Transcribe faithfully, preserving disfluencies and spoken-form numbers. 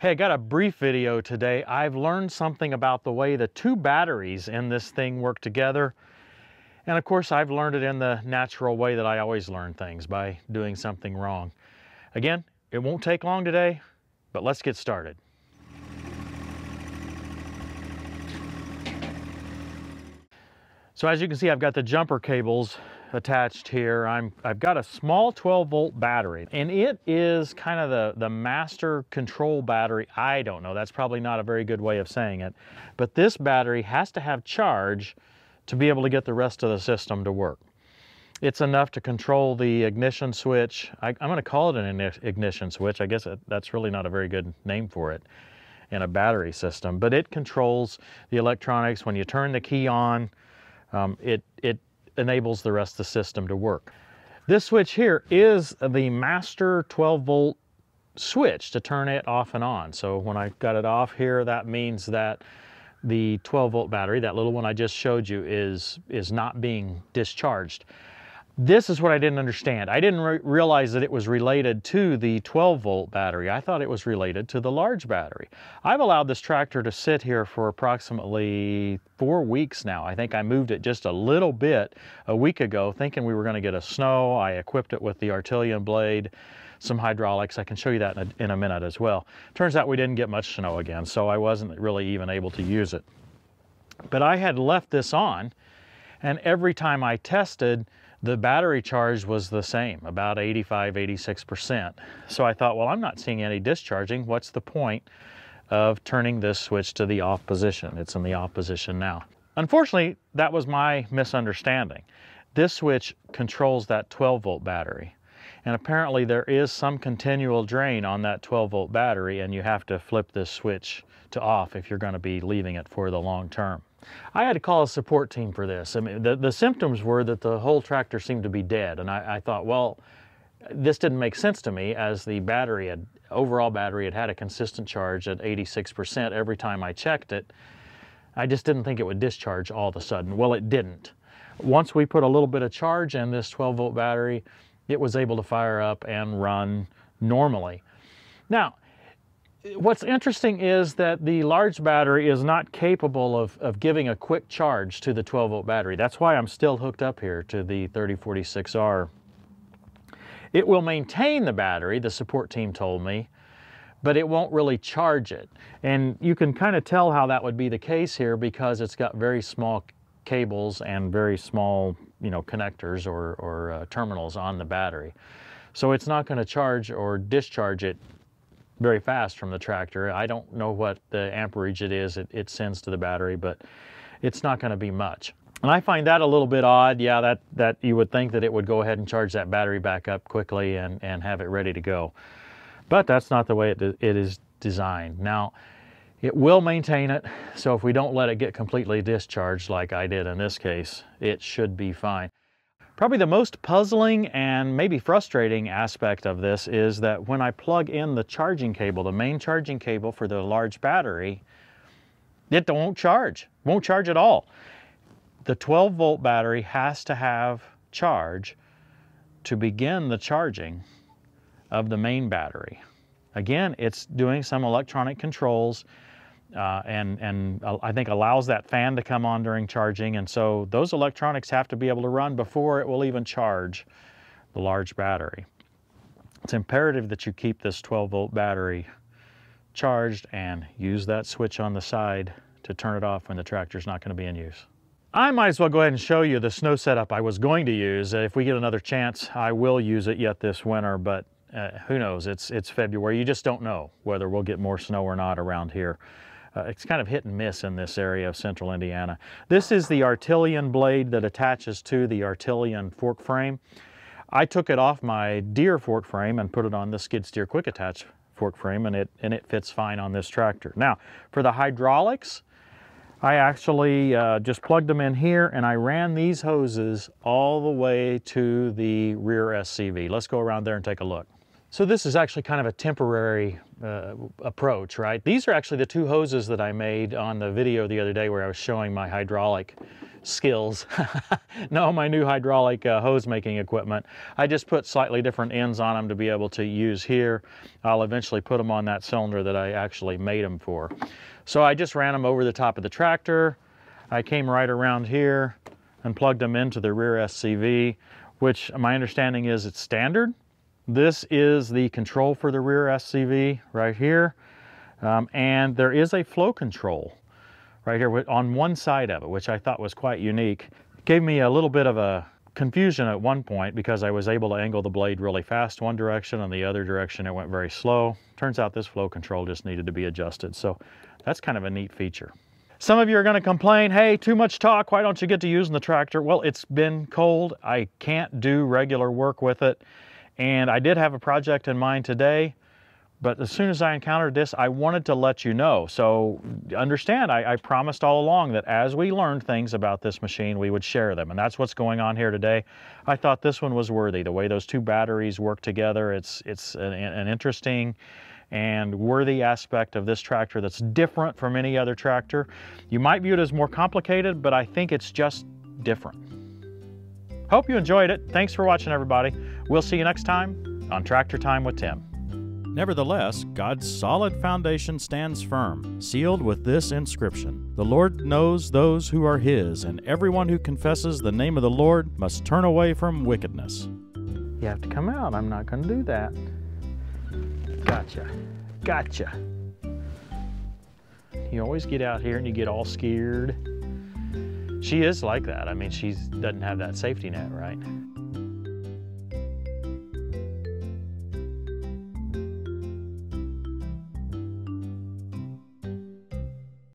Hey, I got a brief video today. I've learned something about the way the two batteries in this thing work together. And of course, I've learned it in the natural way that I always learn things, by doing something wrong. Again, it won't take long today, but let's get started. So as you can see, I've got the jumper cables attached here. I'm, I've got a small twelve volt battery, and it is kind of the, the master control battery. I don't know, that's probably not a very good way of saying it, but this battery has to have charge to be able to get the rest of the system to work. It's enough to control the ignition switch. I, I'm gonna call it an ignition switch. I guess it, that's really not a very good name for it in a battery system, but it controls the electronics. When you turn the key on, Um, it, it enables the rest of the system to work. This switch here is the master twelve volt switch to turn it off and on. So when I got it off here, that means that the twelve volt battery, that little one I just showed you, is, is not being discharged. This is what I didn't understand. I didn't re realize that it was related to the twelve volt battery. I thought it was related to the large battery. I've allowed this tractor to sit here for approximately four weeks now. I think I moved it just a little bit a week ago, thinking we were gonna get a snow. I equipped it with the Artillian blade, some hydraulics. I can show you that in a, in a minute as well. Turns out we didn't get much snow again, so I wasn't really even able to use it. But I had left this on, and every time I tested, the battery charge was the same, about eighty-five, eighty-six percent. So I thought, well, I'm not seeing any discharging. What's the point of turning this switch to the off position? It's in the off position now. Unfortunately, that was my misunderstanding. This switch controls that twelve volt battery. And apparently there is some continual drain on that twelve volt battery, and you have to flip this switch to off if you're going to be leaving it for the long term. I had to call a support team for this. I mean, the, the symptoms were that the whole tractor seemed to be dead, and I, I thought, well, this didn't make sense to me, as the battery had, overall battery had had a consistent charge at eighty-six percent every time I checked it. I just didn't think it would discharge all of a sudden. Well, it didn't. Once we put a little bit of charge in this twelve volt battery, it was able to fire up and run normally. Now, what's interesting is that the large battery is not capable of, of giving a quick charge to the twelve volt battery. That's why I'm still hooked up here to the thirty forty-six R. It will maintain the battery, the support team told me, but it won't really charge it. And you can kind of tell how that would be the case here, because it's got very small cables and very small, you know, connectors or, or uh, terminals on the battery. So it's not going to charge or discharge it very fast from the tractor. I don't know what the amperage it is it, it sends to the battery, but it's not going to be much. And I find that a little bit odd. Yeah, that, that you would think that it would go ahead and charge that battery back up quickly and, and have it ready to go. But that's not the way it, it is designed. Now, it will maintain it, so if we don't let it get completely discharged like I did in this case, it should be fine. Probably the most puzzling and maybe frustrating aspect of this is that when I plug in the charging cable, the main charging cable for the large battery, it won't charge, won't charge at all. The twelve volt battery has to have charge to begin the charging of the main battery. Again, it's doing some electronic controls Uh, and, and I think allows that fan to come on during charging. And so those electronics have to be able to run before it will even charge the large battery. It's imperative that you keep this twelve volt battery charged and use that switch on the side to turn it off when the tractor's not going to be in use. I might as well go ahead and show you the snow setup I was going to use. If we get another chance, I will use it yet this winter, but uh, who knows? It's, it's February. You just don't know whether we'll get more snow or not around here. Uh, it's kind of hit and miss in this area of central Indiana. This is the Artillian blade that attaches to the Artillian fork frame. I took it off my Deere fork frame and put it on the skid steer quick attach fork frame, and it, and it fits fine on this tractor. Now, for the hydraulics, I actually uh, just plugged them in here, and I ran these hoses all the way to the rear S C V. Let's go around there and take a look. So this is actually kind of a temporary uh, approach, right? These are actually the two hoses that I made on the video the other day where I was showing my hydraulic skills. No, my new hydraulic uh, hose making equipment. I just put slightly different ends on them to be able to use here. I'll eventually put them on that cylinder that I actually made them for. So I just ran them over the top of the tractor. I came right around here and plugged them into the rear S C V, which my understanding is it's standard. This is the control for the rear S C V right here, um, and there is a flow control right here on one side of it, which I thought was quite unique. It gave me a little bit of a confusion at one point because I was able to angle the blade really fast one direction, and the other direction it went very slow. Turns out this flow control just needed to be adjusted, so that's kind of a neat feature. Some of you are going to complain, hey, too much talk, why don't you get to using the tractor? Well, it's been cold, I can't do regular work with it. And I did have a project in mind today, but as soon as I encountered this, I wanted to let you know. So understand, I, I promised all along that as we learned things about this machine, we would share them. And that's what's going on here today. I thought this one was worthy. The way those two batteries work together, it's, it's an, an interesting and worthy aspect of this tractor that's different from any other tractor. You might view it as more complicated, but I think it's just different. Hope you enjoyed it. Thanks for watching, everybody. We'll see you next time on Tractor Time with Tim. Nevertheless, God's solid foundation stands firm, sealed with this inscription: The Lord knows those who are His, and everyone who confesses the name of the Lord must turn away from wickedness. You have to come out. I'm not going to do that. Gotcha. Gotcha. You always get out here and you get all scared. She is like that. I mean, she doesn't have that safety net, right?